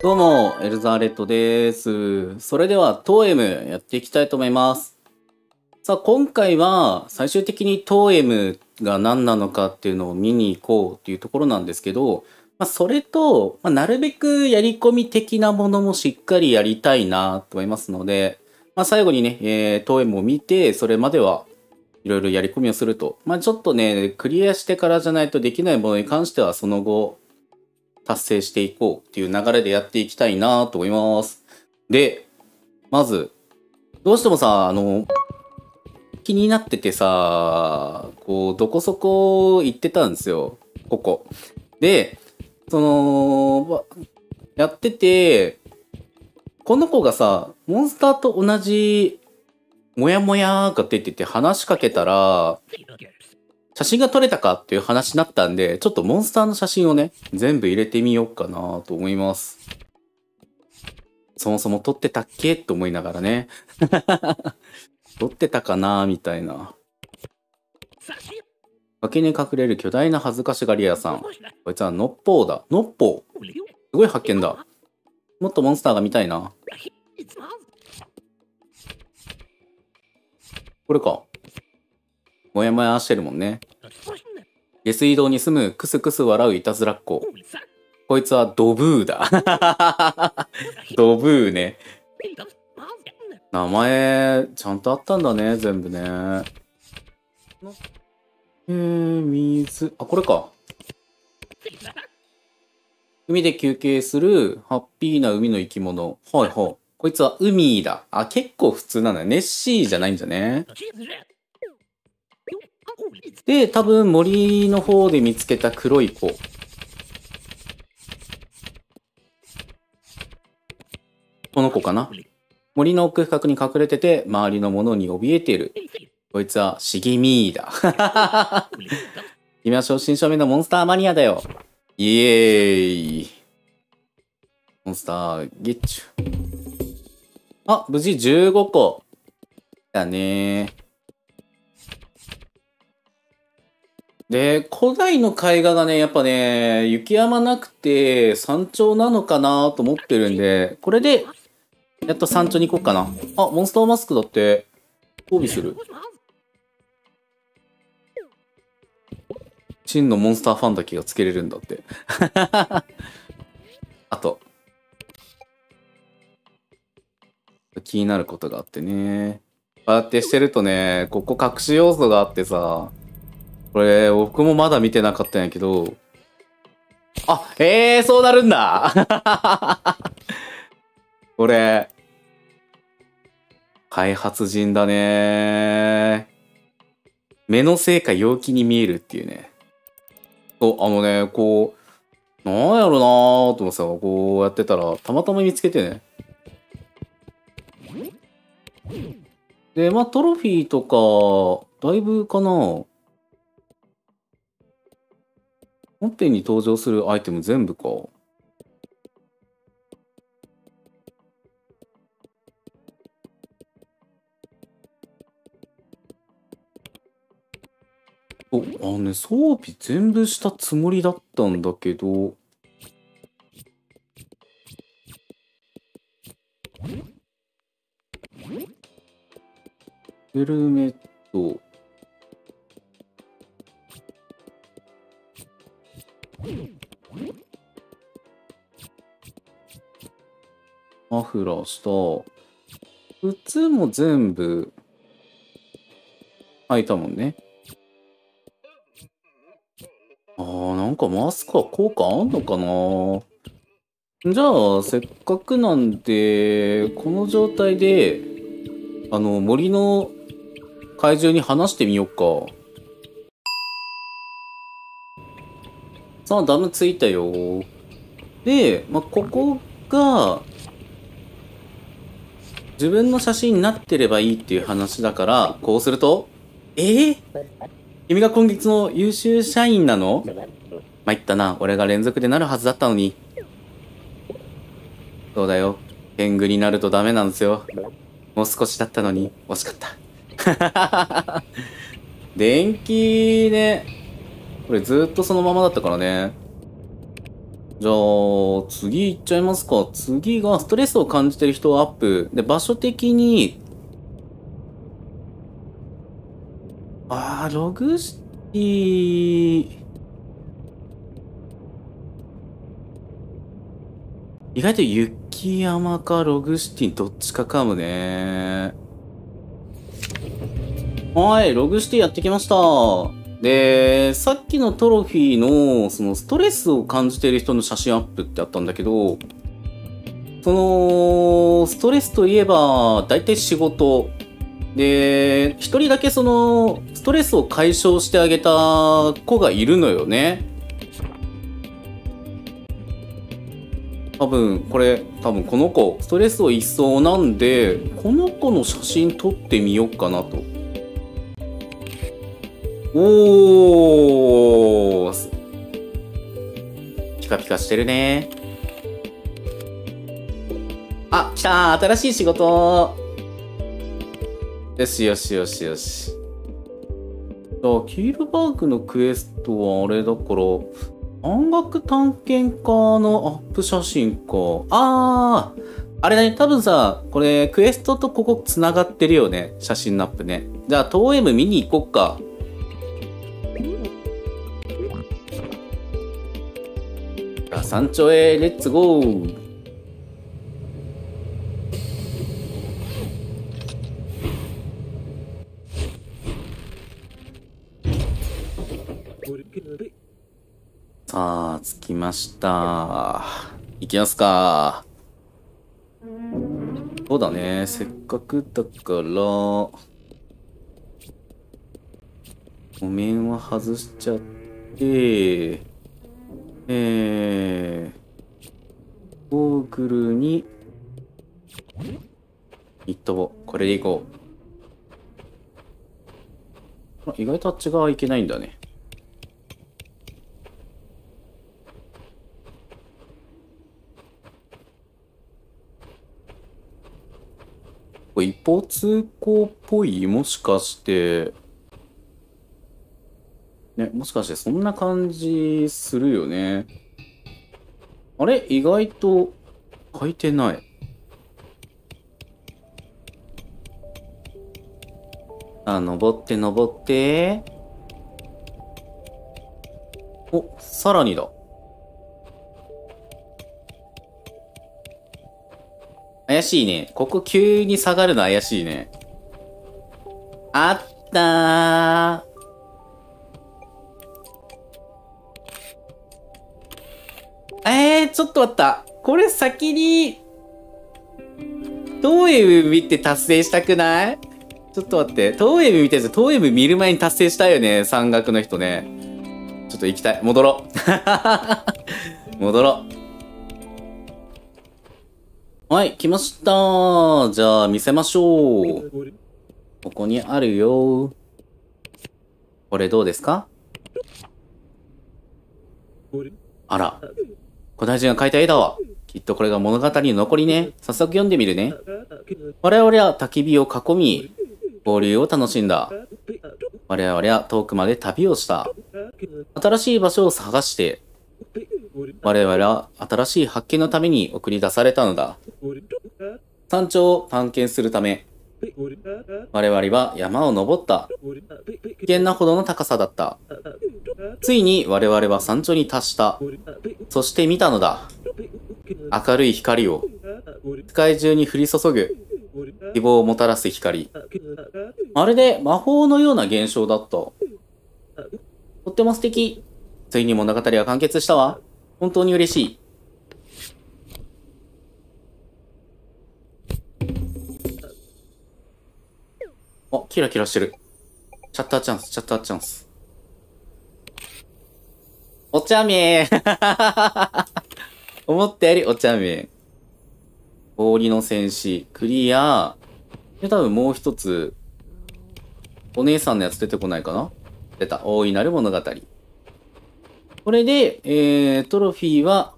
どうも、エルザーレッドです。それでは、トーエムやっていきたいと思います。さあ、今回は最終的にトーエムが何なのかっていうのを見に行こうっていうところなんですけど、それと、なるべくやり込み的なものもしっかりやりたいなと思いますので、最後にね、トーエムを見て、それまではいろいろやり込みをすると。ちょっとね、クリアしてからじゃないとできないものに関しては、その後、達成していこうっていう流れでやっていきたいなと思います。で、まず、どうしてもさ、気になっててさ、こう、どこそこ行ってたんですよ。ここ。で、やってて、この子がさ、モンスターと同じ、もやもやーかって言ってて話しかけたら、写真が撮れたかっていう話になったんで、ちょっとモンスターの写真をね、全部入れてみようかなと思います。そもそも撮ってたっけと思いながらね。撮ってたかなみたいな。崖に隠れる巨大な恥ずかしがり屋さん。こいつはノッポーだ。ノッポー。すごい発見だ。もっとモンスターが見たいな。これか。もやもやしてるもんね。下水道に住むクスクス笑ういたずらっ子。こいつはドブーだ。ドブーね。名前ちゃんとあったんだね、全部ね。水。あ、これか。海で休憩するハッピーな海の生き物。はいはい。こいつは海だ。あ、結構普通なんだよ。ネッシーじゃないんじゃね。で、多分森の方で見つけた黒い子。この子かな。森の奥深くに隠れてて、周りのものに怯えている。こいつは茂みだ。君は正真正銘のモンスターマニアだよ。イエーイ。モンスターゲッチュ。あ、無事15個。だねー。で、古代の絵画がね、やっぱね、雪山なくて山頂なのかなと思ってるんで、これで、やっと山頂に行こうかな。あ、モンスターマスクだって、装備する。真のモンスターファンだけがつけれるんだって。あと、気になることがあってね。こうやってしてるとね、ここ隠し要素があってさ、これ、僕もまだ見てなかったんやけど。あ、そうなるんだ。これ、開発人だね。目のせいか陽気に見えるっていうね。そう、こう、なんやろなーと思ってさ、こうやってたら、たまたま見つけてね。で、トロフィーとか、だいぶかな。本編に登場するアイテム全部か。お、ね、装備全部したつもりだったんだけど。ヘルメット。マフラーした靴も全部履いたもんね。あー、なんかマスクは効果あんのかな。じゃあせっかくなんでこの状態で森の怪獣に話してみようか。さあ、ダムついたよ。で、ここが、自分の写真になってればいいっていう話だから、こうすると、君が今月の優秀社員なの？参ったな、俺が連続でなるはずだったのに。そうだよ。天狗になるとダメなんですよ。もう少しだったのに、惜しかった。電気ね。これずっとそのままだったからね。じゃあ、次行っちゃいますか。次が、ストレスを感じてる人をアップ。で、場所的に、ログシティ、意外と雪山かログシティ、どっちかかもね。はい、ログシティやってきました。で、さっきのトロフィーの、そのストレスを感じている人の写真アップってあったんだけど、その、ストレスといえば、だいたい仕事。で、一人だけその、ストレスを解消してあげた子がいるのよね。多分この子、ストレスをいそうなんで、この子の写真撮ってみようかなと。おー、ピカピカしてるね。あ、来たー、新しい仕事。よしよしよしよし。あ、キールバーグのクエストはあれだから、音楽探検家のアップ写真か。あー、あれだね、多分さ、これ、クエストとここ繋がってるよね。写真のアップね。じゃあ、トーエム見に行こっか。山頂へレッツゴー。さあ、着きました。行きますか。そうだね、せっかくだから路面は外しちゃって、ゴーグルに、ニット帽。これでいこう。意外とあっち側いけないんだね。一方通行っぽい、もしかして。ね、もしかしてそんな感じするよね。あれ、意外と書いてない。あ、登って登って。お、さらにだ。怪しいね。ここ急に下がるの怪しいね。あったー。ちょっと待った。これ先に、トーエム見て達成したくない？ちょっと待って。トーエム見てる。トーエム見る前に達成したいよね。山岳の人ね。ちょっと行きたい。戻ろう。戻ろう。はい、来ました。じゃあ、見せましょう。ここにあるよ。これどうですか？あら。古代人が描いた絵だわ。きっとこれが物語の残りね。早速読んでみるね。我々は焚き火を囲み、交流を楽しんだ。我々は遠くまで旅をした。新しい場所を探して、我々は新しい発見のために送り出されたのだ。山頂を探検するため、我々は山を登った。危険なほどの高さだった。ついに我々は山頂に達した。そして見たのだ。明るい光を。世界中に降り注ぐ。希望をもたらす光。まるで魔法のような現象だった。とっても素敵。ついに物語は完結したわ。本当に嬉しい。あ、キラキラしてる。シャッターチャンス、シャッターチャンス。お茶目思ったよりお茶目。氷の戦士、クリア。で、多分もう一つ、お姉さんのやつ出てこないかな？出た。大いなる物語。これで、トロフィーは、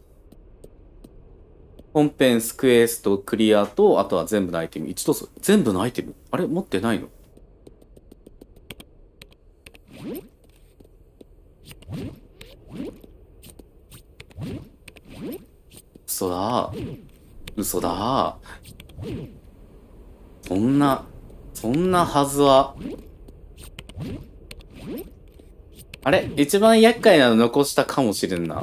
本編、スクエスト、クリアと、あとは全部のアイテム。一度、全部のアイテム？あれ？持ってないの？嘘だー。嘘だー。そんなはずは。あれ？一番厄介なの残したかもしれんな。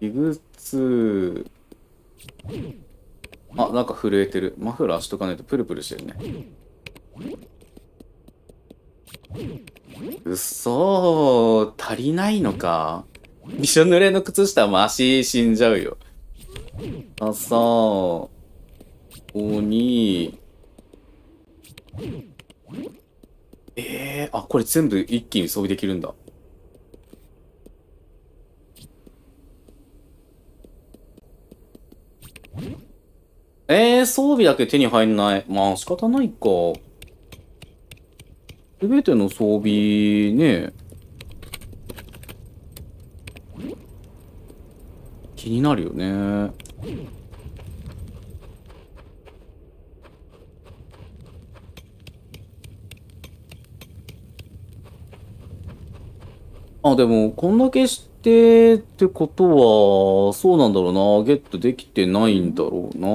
異物。あ、なんか震えてる。マフラーしとかないとプルプルしてるね。うそー、足りないのか。びしょ濡れの靴下も足死んじゃうよ。あ、そう。鬼。あ、これ全部一気に装備できるんだ。装備だけ手に入んない。まあ仕方ないか。すべての装備ね。気になるよね。あ、でも、こんだけしてってことは、そうなんだろうな。ゲットできてないんだろうな。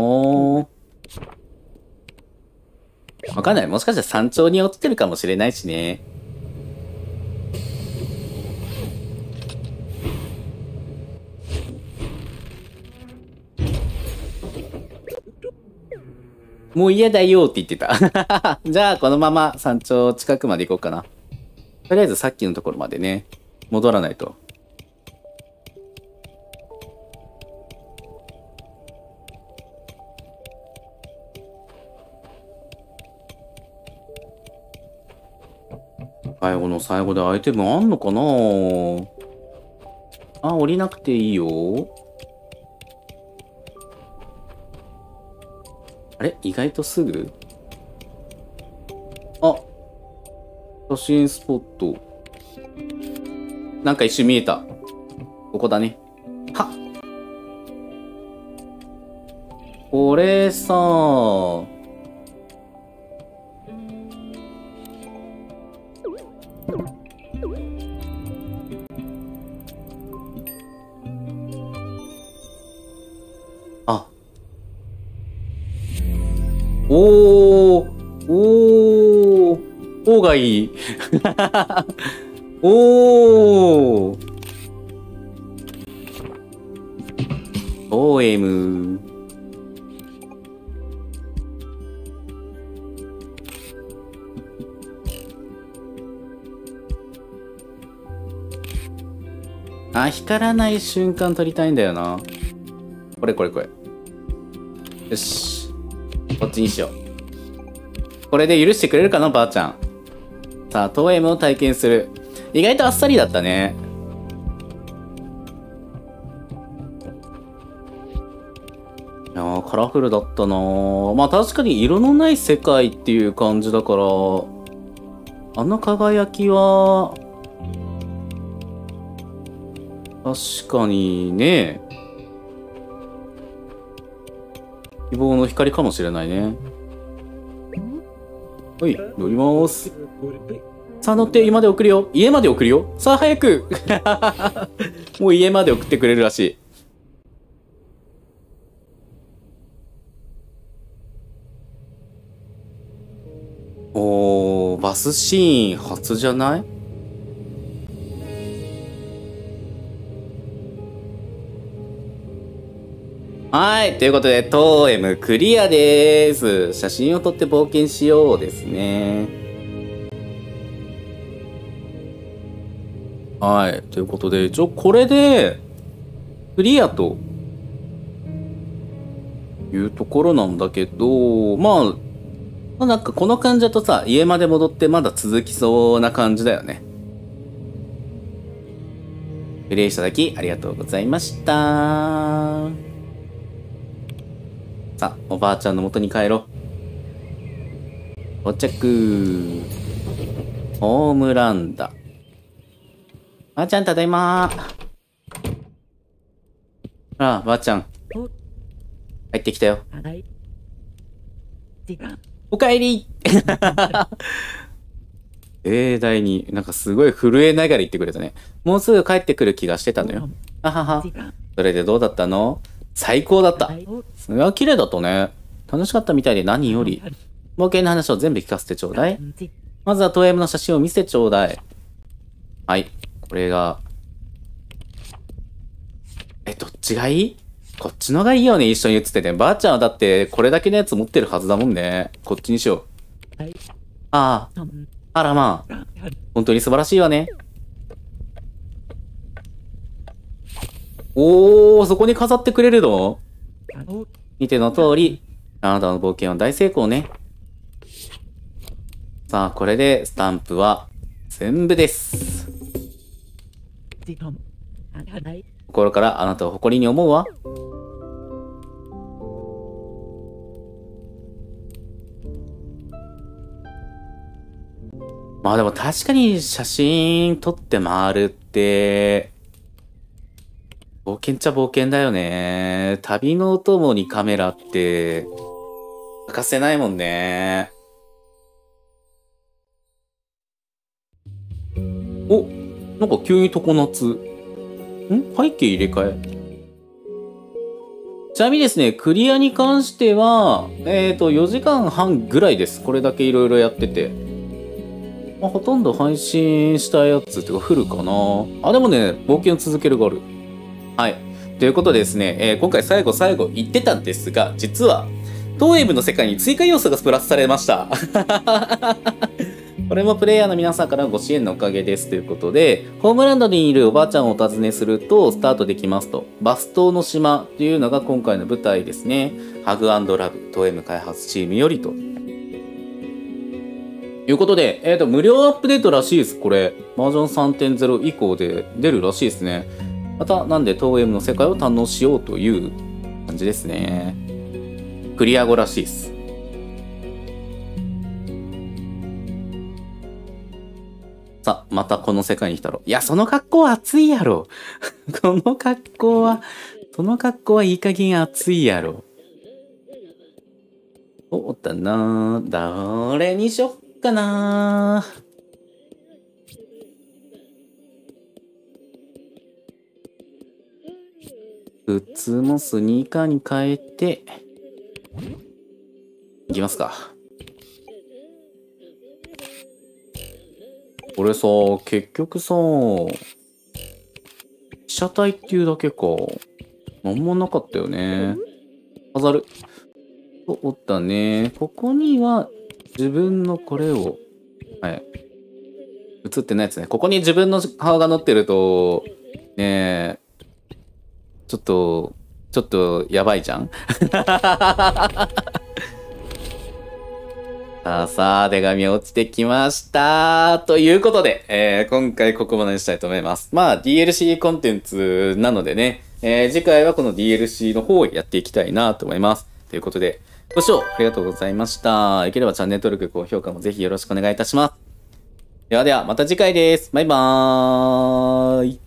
わかんない。もしかしたら山頂に落ちてるかもしれないしね。もう嫌だよって言ってた。じゃあ、このまま山頂近くまで行こうかな。とりあえずさっきのところまでね、戻らないと。最後の最後でアイテムあんのかなあ。あ、降りなくていいよ。あれ？意外とすぐ？あ、写真スポット。なんか一瞬見えた。ここだね。はっ。これさー。あ。おーがいい。おーオーエム。あ、光らない瞬間撮りたいんだよな。これ。よし。こっちにしよう。これで許してくれるかな、ばあちゃん。さあ、トーエムを体験する。意外とあっさりだったね。いやー、カラフルだったなー。まあ確かに色のない世界っていう感じだから、あの輝きは、確かにね、希望の光かもしれないね。はい、乗ります。さあ乗って、今で送るよ。家まで送るよ。さあ早くもう家まで送ってくれるらしい。おー、バスシーン初じゃない？はい。ということで、トーエムクリアでーす。写真を撮って冒険しようですね。はい。ということで、これで、クリアと、いうところなんだけど、まあ、なんかこの感じだとさ、家まで戻ってまだ続きそうな感じだよね。プレイいただきありがとうございました。さあ、おばあちゃんの元に帰ろう。到着。ホームランだ。ばあちゃん、ただいまー。ああ、ばあちゃん。帰ってきたよ。おかえり盛大に、なんかすごい震えながら言ってくれたね。もうすぐ帰ってくる気がしてたのよ。あはは。それでどうだったの？最高だった。それは綺麗だったね。楽しかったみたいで何より。冒険の話を全部聞かせてちょうだい。まずは遠山の写真を見せてちょうだい。はい。これが。どっちがいい？こっちのがいいよね、一緒に写ってて。ばあちゃんはだって、これだけのやつ持ってるはずだもんね。こっちにしよう。ああ。あらまあ。本当に素晴らしいわね。おー、そこに飾ってくれるの？見ての通り、あなたの冒険は大成功ね。さあ、これでスタンプは全部です。心からあなたを誇りに思うわ。まあでも確かに写真撮って回るって、冒険っちゃ冒険だよね。旅のお供にカメラって、欠かせないもんね。お、なんか急に常夏。背景入れ替え。ちなみにですね、クリアに関しては、4時間半ぐらいです。これだけいろいろやってて。まあ、ほとんど配信したやつっていうか、フルかな。あ、でもね、冒険続けるがある。はい。ということでですね、今回最後言ってたんですが、実は、トーエムの世界に追加要素がプラスされました。これもプレイヤーの皆さんからのご支援のおかげですということで、ホームランドにいるおばあちゃんをお尋ねするとスタートできますと。バス島の島というのが今回の舞台ですね。ハグ&ラブ、トーエム開発チームよりと。いうことで、無料アップデートらしいです。これ、バージョン 3.0 以降で出るらしいですね。また、なんでトーエムの世界を堪能しようという感じですね。クリア後らしいです。さ、またこの世界に来たろ。いや、その格好は暑いやろ。いい加減暑いやろ。おったなぁ。どれにしよっかなぁ。靴もスニーカーに変えて、いきますか。これさ、結局さ、被写体っていうだけか。なんもなかったよね。飾る。と、おったね。ここには、自分のこれを、はい。映ってないですね。ここに自分の顔が載ってると、ねえ、ちょっと、やばいじゃん。さあ、手紙落ちてきました。ということで、今回ここまでにしたいと思います。まあ、DLC コンテンツなのでね、次回はこの DLC の方をやっていきたいなと思います。ということで、ご視聴ありがとうございました。よければチャンネル登録、高評価もぜひよろしくお願いいたします。ではでは、また次回です。バイバーイ。